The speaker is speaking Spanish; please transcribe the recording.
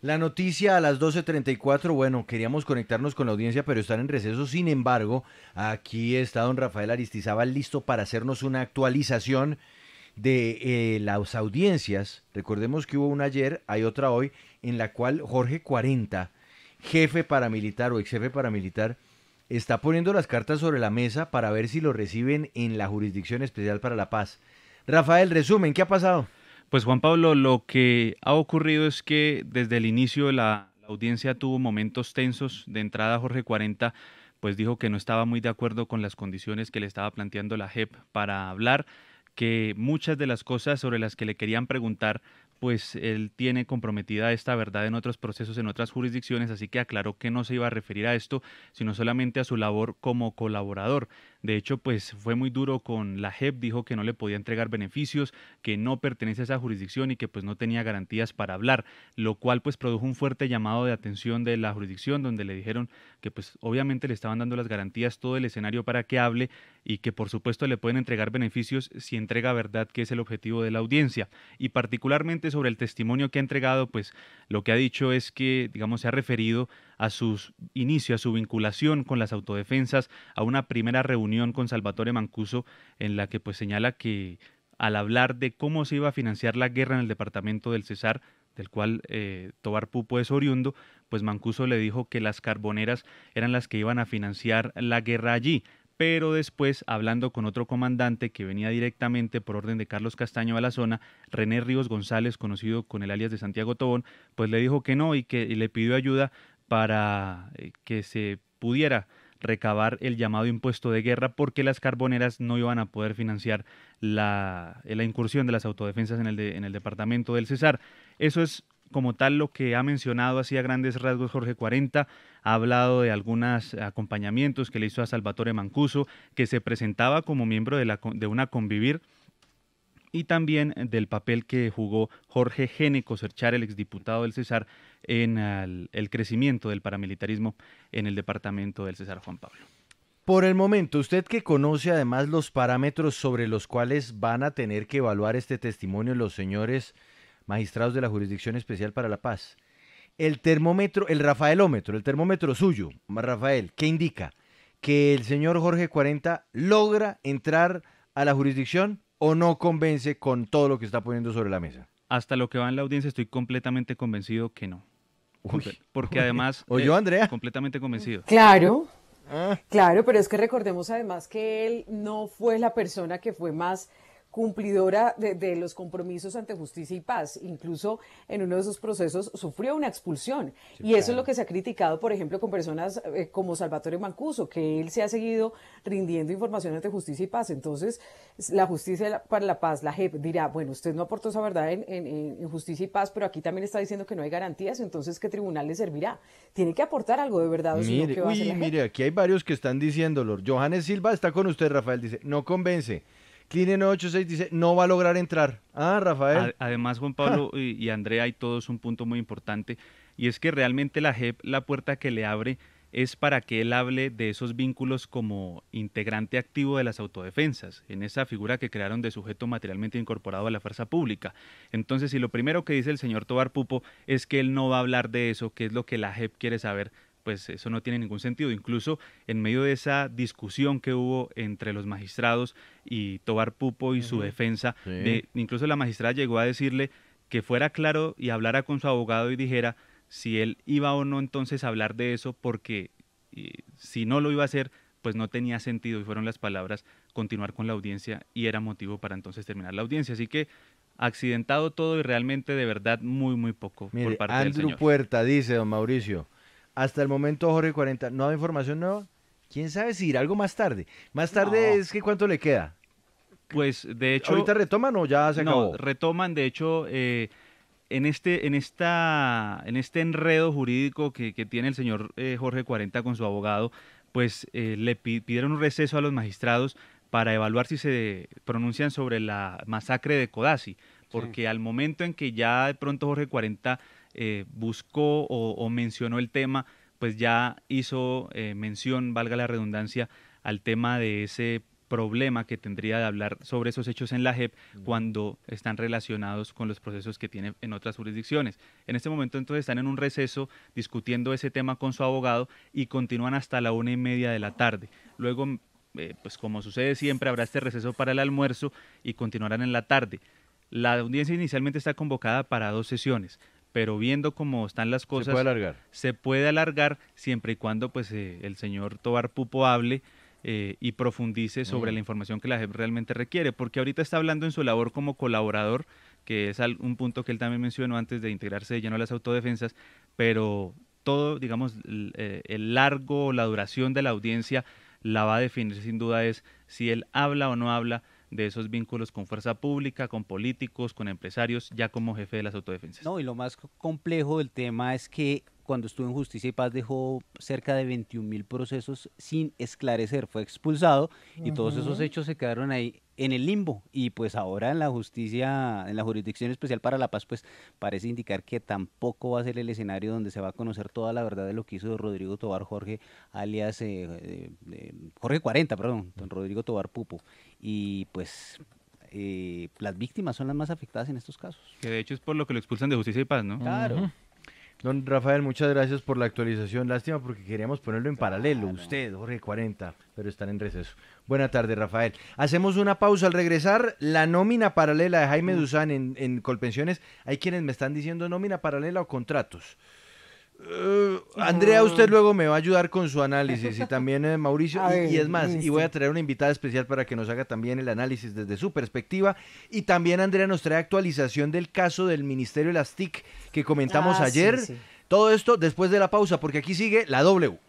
La noticia a las 12:34, bueno, queríamos conectarnos con la audiencia, pero están en receso. Sin embargo, aquí está don Rafael Aristizábal listo para hacernos una actualización de las audiencias. Recordemos que hubo una ayer, hay otra hoy, en la cual Jorge 40, jefe paramilitar o ex jefe paramilitar, está poniendo las cartas sobre la mesa para ver si lo reciben en la Jurisdicción Especial para la Paz. Rafael, resumen, ¿qué ha pasado? Pues Juan Pablo, lo que ha ocurrido es que desde el inicio la audiencia tuvo momentos tensos. De entrada, Jorge 40 pues dijo que no estaba muy de acuerdo con las condiciones que le estaba planteando la JEP para hablar, que muchas de las cosas sobre las que le querían preguntar, pues él tiene comprometida esta verdad en otros procesos, en otras jurisdicciones, así que aclaró que no se iba a referir a esto, sino solamente a su labor como colaborador. De hecho, pues fue muy duro con la JEP, dijo que no le podía entregar beneficios, que no pertenece a esa jurisdicción y que pues no tenía garantías para hablar, lo cual pues produjo un fuerte llamado de atención de la jurisdicción, donde le dijeron que pues obviamente le estaban dando las garantías, todo el escenario para que hable y que por supuesto le pueden entregar beneficios si entrega verdad, que es el objetivo de la audiencia. Y particularmente sobre el testimonio que ha entregado, pues lo que ha dicho es que, digamos, se ha referido a sus inicios, a su vinculación con las autodefensas, a una primera reunión con Salvatore Mancuso en la que pues señala que al hablar de cómo se iba a financiar la guerra en el departamento del Cesar, del cual Tovar Pupo es oriundo, pues Mancuso le dijo que las carboneras eran las que iban a financiar la guerra allí. Pero después, hablando con otro comandante que venía directamente por orden de Carlos Castaño a la zona, René Ríos González, conocido con el alias de Santiago Tobón, pues le dijo que no y le pidió ayuda para que se pudiera recabar el llamado impuesto de guerra, porque las carboneras no iban a poder financiar la incursión de las autodefensas en el departamento del Cesar. Eso es como tal lo que ha mencionado así a grandes rasgos Jorge 40. Ha hablado de algunos acompañamientos que le hizo a Salvatore Mancuso, que se presentaba como miembro de una Convivir, y también del papel que jugó Jorge Génico Cerchar, el exdiputado del Cesar, en el crecimiento del paramilitarismo en el departamento del Cesar. Juan Pablo, por el momento, usted que conoce además los parámetros sobre los cuales van a tener que evaluar este testimonio los señores magistrados de la Jurisdicción Especial para la Paz, el termómetro, el rafaelómetro, el termómetro suyo, Rafael, ¿qué indica? ¿Que el señor Jorge 40 logra entrar a la jurisdicción o no convence con todo lo que está poniendo sobre la mesa? Hasta lo que va en la audiencia estoy completamente convencido que no. Uy, porque además... ¿O yo, Andrea? Completamente convencido. Claro, claro, pero es que recordemos además que él no fue la persona que fue más cumplidora de los compromisos ante justicia y paz. Incluso en uno de esos procesos sufrió una expulsión, sí, y eso claro. Es lo que se ha criticado, por ejemplo, con personas como Salvatore Mancuso, que él se ha seguido rindiendo información ante justicia y paz. Entonces, la Justicia para la Paz, la JEP, dirá, bueno, usted no aportó esa verdad en justicia y paz, pero aquí también está diciendo que no hay garantías, entonces, ¿qué tribunal le servirá? Tiene que aportar algo de verdad. Mire, que va a hacer la JEP. Aquí hay varios que están diciéndolo. Johannes Silva está con usted, Rafael, dice, no convence. Cline 986 dice, no va a lograr entrar. Ah, Rafael. Además, Juan Pablo y Andrea, hay todos un punto muy importante, y es que realmente la JEP, la puerta que le abre es para que él hable de esos vínculos como integrante activo de las autodefensas, en esa figura que crearon de sujeto materialmente incorporado a la fuerza pública. Entonces, si lo primero que dice el señor Tovar Pupo es que él no va a hablar de eso, que es lo que la JEP quiere saber, pues eso no tiene ningún sentido. Incluso en medio de esa discusión que hubo entre los magistrados y Tovar Pupo y su defensa, sí, incluso la magistrada llegó a decirle que fuera claro y hablara con su abogado y dijera si él iba o no entonces a hablar de eso, porque si no lo iba a hacer, pues no tenía sentido, y fueron las palabras, continuar con la audiencia, y era motivo para entonces terminar la audiencia. Así que accidentado todo y realmente de verdad muy, muy poco. Mire, por parte del señor. Andrew Puerta dice, don Mauricio, hasta el momento, Jorge 40, ¿no hay información nueva? ¿Quién sabe si irá algo más tarde? Más tarde no. Es que ¿cuánto le queda? Pues, de hecho... ¿Ahorita retoman o ya se acabó? No, retoman. De hecho, en este enredo jurídico que tiene el señor Jorge 40 con su abogado, pues le pidieron un receso a los magistrados para evaluar si se pronuncian sobre la masacre de Codazzi, porque sí, al momento en que ya de pronto Jorge 40... buscó o mencionó el tema, pues ya hizo mención, valga la redundancia, al tema de ese problema que tendría de hablar sobre esos hechos en la JEP cuando están relacionados con los procesos que tiene en otras jurisdicciones. En este momento entonces están en un receso discutiendo ese tema con su abogado y continúan hasta la 1:30 de la tarde. Luego, pues como sucede siempre, habrá este receso para el almuerzo y continuarán en la tarde. La audiencia inicialmente está convocada para 2 sesiones, pero viendo cómo están las cosas, se puede alargar siempre y cuando pues, el señor Tovar Pupo hable y profundice sobre la información que la JEP realmente requiere, porque ahorita está hablando en su labor como colaborador, que es un punto que él también mencionó antes de integrarse de lleno a las autodefensas, pero todo, digamos, el largo, la duración de la audiencia la va a definir sin duda es si él habla o no habla de esos vínculos con fuerza pública, con políticos, con empresarios, ya como jefe de las autodefensas. No, y lo más complejo del tema es que cuando estuvo en Justicia y Paz dejó cerca de 21.000 procesos sin esclarecer, fue expulsado y todos esos hechos se quedaron ahí en el limbo, y pues ahora en la justicia, en la Jurisdicción Especial para la Paz, pues parece indicar que tampoco va a ser el escenario donde se va a conocer toda la verdad de lo que hizo Rodrigo Tovar Jorge, alias Jorge 40, perdón, don Rodrigo Tovar Pupo, y pues las víctimas son las más afectadas en estos casos. Que de hecho es por lo que lo expulsan de Justicia y Paz, ¿no? Claro. Don Rafael, muchas gracias por la actualización. Lástima porque queríamos ponerlo en paralelo. Usted, Jorge 40, pero están en receso. Buena tarde, Rafael. Hacemos una pausa. Al regresar, la nómina paralela de Jaime Duzán en Colpensiones. Hay quienes me están diciendo nómina paralela o contratos. Andrea, usted luego me va a ayudar con su análisis y también Mauricio. Ay, y es más, y voy a traer una invitada especial para que nos haga también el análisis desde su perspectiva. Y también Andrea nos trae actualización del caso del Ministerio de las TIC que comentamos ayer. Todo esto después de la pausa, porque aquí sigue la W.